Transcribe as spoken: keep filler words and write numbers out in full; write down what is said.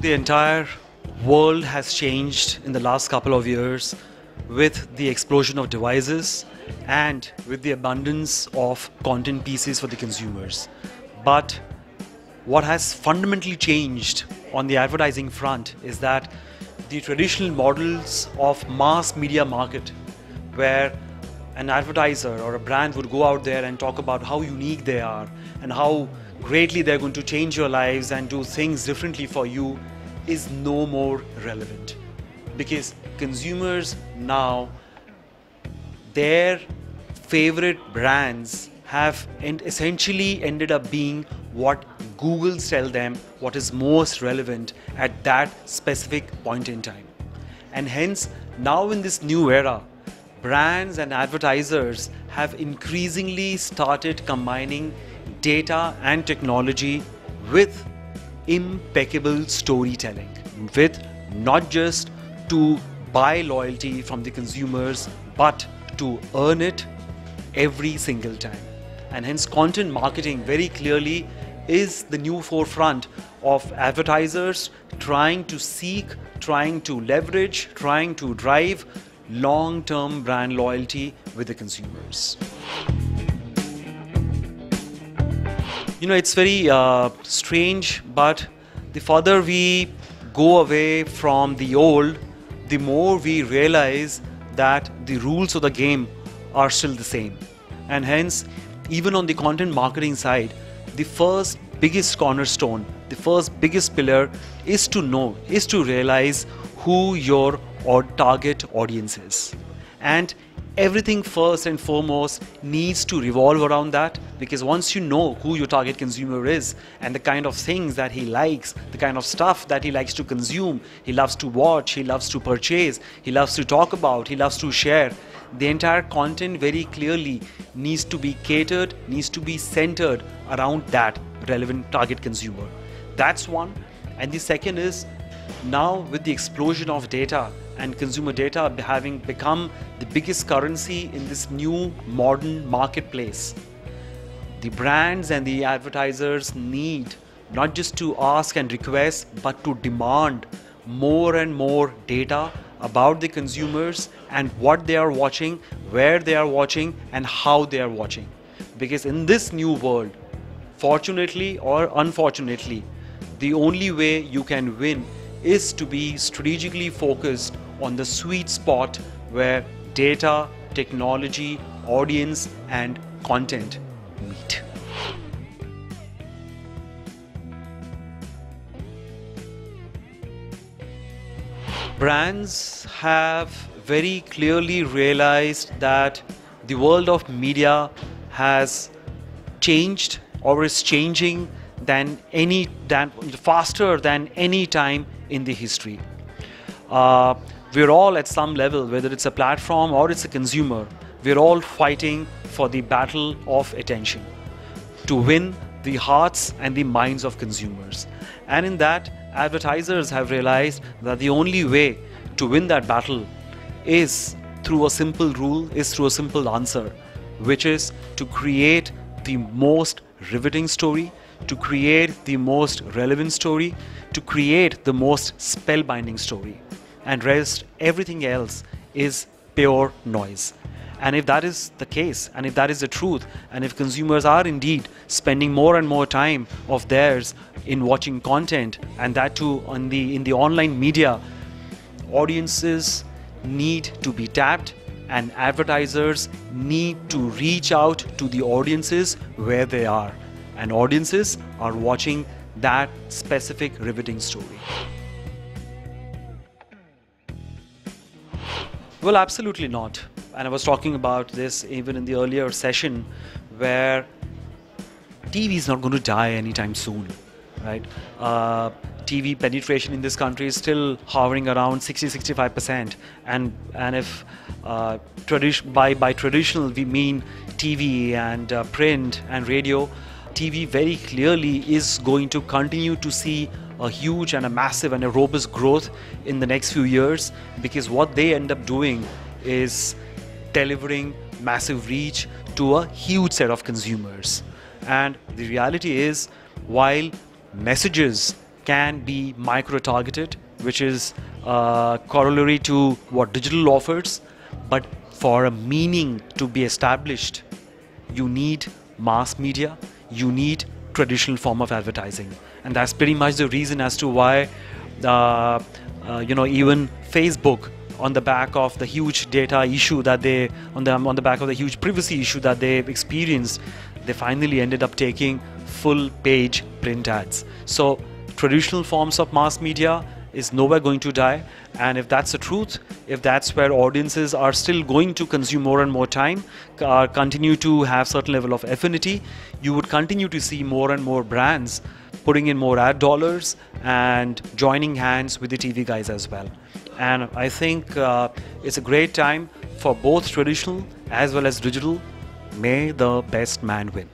The entire world has changed in the last couple of years with the explosion of devices and with the abundance of content pieces for the consumers. But what has fundamentally changed on the advertising front is that the traditional models of mass media market, where an advertiser or a brand would go out there and talk about how unique they are and how greatly they're going to change your lives and do things differently for you, is no more relevant, because consumers now, their favorite brands have and essentially ended up being what Google tells them what is most relevant at that specific point in time. And hence, now in this new era, brands and advertisers have increasingly started combining data and technology with impeccable storytelling, with not just to buy loyalty from the consumers, but to earn it every single time. And hence, content marketing very clearly is the new forefront of advertisers trying to seek, trying to leverage, trying to drive long-term brand loyalty with the consumers. You know, it's very uh, strange, but the further we go away from the old, the more we realize that the rules of the game are still the same. And hence, even on the content marketing side, the first biggest cornerstone, the first biggest pillar is to know, is to realize who your or target audience is. And everything first and foremost needs to revolve around that, because once you know who your target consumer is and the kind of things that he likes, the kind of stuff that he likes to consume, he loves to watch, he loves to purchase, he loves to talk about, he loves to share, the entire content very clearly needs to be catered, needs to be centered around that relevant target consumer. That's one. And the second is, now with the explosion of data and consumer data having become the biggest currency in this new modern marketplace, the brands and the advertisers need not just to ask and request, but to demand more and more data about the consumers and what they are watching, where they are watching, and how they are watching. Because in this new world, fortunately or unfortunately, the only way you can win is to be strategically focused on the sweet spot where data, technology, audience, and content meet. Brands have very clearly realized that the world of media has changed or is changing than any than, faster than any time in the history. Uh, we're all at some level, whether it's a platform or it's a consumer, we're all fighting for the battle of attention to win the hearts and the minds of consumers. And in that, advertisers have realized that the only way to win that battle is through a simple rule, is through a simple answer, which is to create the most riveting story, to create the most relevant story, to create the most spellbinding story. And rest, everything else is pure noise. And if that is the case, and if that is the truth, and if consumers are indeed spending more and more time of theirs in watching content, and that too on the, in the online media, audiences need to be tapped, and advertisers need to reach out to the audiences where they are. And audiences are watching that specific riveting story. Well, absolutely not. And I was talking about this even in the earlier session, where T V is not going to die anytime soon, right? Uh, T V penetration in this country is still hovering around sixty to sixty-five percent, and and if uh, tradition by by traditional we mean T V and uh, print and radio, T V very clearly is going to continue to see a huge and a massive and a robust growth in the next few years, because what they end up doing is delivering massive reach to a huge set of consumers. And the reality is, while messages can be micro-targeted, which is uh, corollary to what digital offers, but for a meaning to be established, you need mass media, you need traditional form of advertising. And that's pretty much the reason as to why uh, uh, you know, even Facebook, on the back of the huge data issue that they, on the, on the back of the huge privacy issue that they experienced, they finally ended up taking full page print ads. So traditional forms of mass media is nowhere going to die. And if that's the truth, if that's where audiences are still going to consume more and more time, uh, continue to have certain level of affinity, you would continue to see more and more brands putting in more ad dollars and joining hands with the T V guys as well. And I think uh, it's a great time for both traditional as well as digital. May the best man win.